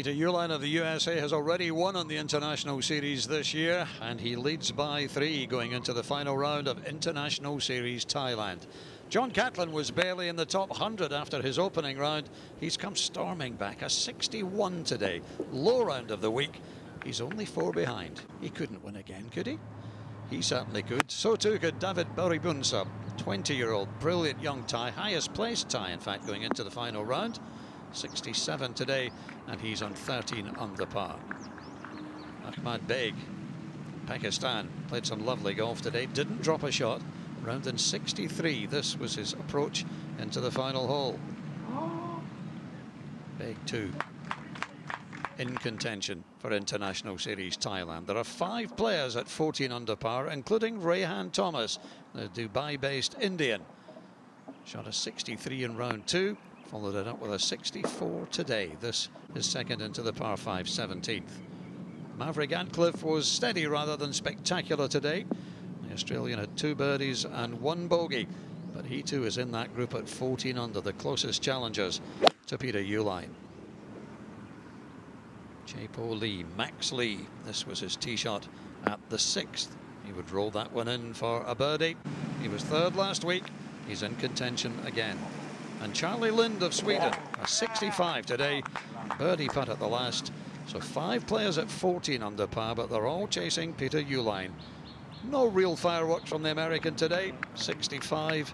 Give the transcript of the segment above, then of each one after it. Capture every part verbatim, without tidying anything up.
Peter Uihlein of the U S A has already won on the International Series this year, and he leads by three going into the final round of International Series Thailand. John Catlin was barely in the top one hundred after his opening round. He's come storming back, a sixty-one today, low round of the week. He's only four behind. He couldn't win again, could he? He certainly could. So too could David Boriboonsa, twenty-year-old, brilliant young Thai, highest placed Thai, in fact, going into the final round. sixty-seven today, and he's on thirteen under par. Ahmad Beg, Pakistan, played some lovely golf today, didn't drop a shot. Round in sixty-three, this was his approach into the final hole. Beg two in contention for International Series Thailand. There are five players at fourteen under par, including Rahan Thomas, the Dubai-based Indian. Shot a sixty-three in round two, followed it up with a sixty-four today. This is second into the par five, seventeenth. Maverick Antcliffe was steady rather than spectacular today. The Australian had two birdies and one bogey, but he too is in that group at fourteen under, the closest challengers to Peter Uihlein. J-Po Lee, Max Lee, this was his tee shot at the sixth. He would roll that one in for a birdie. He was third last week. He's in contention again. And Charlie Lind of Sweden, a sixty-five today, birdie putt at the last. So five players at fourteen under par, but they're all chasing Peter Uihlein. No real fireworks from the American today. sixty-five,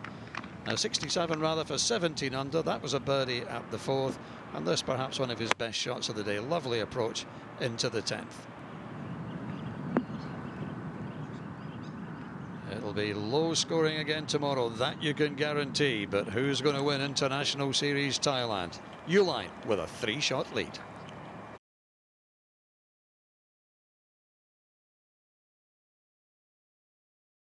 uh, sixty-seven rather for seventeen under. That was a birdie at the fourth. And this perhaps one of his best shots of the day. Lovely approach into the tenth. It'll be low scoring again tomorrow, that you can guarantee. But who's going to win International Series Thailand? Uihlein with a three-shot lead.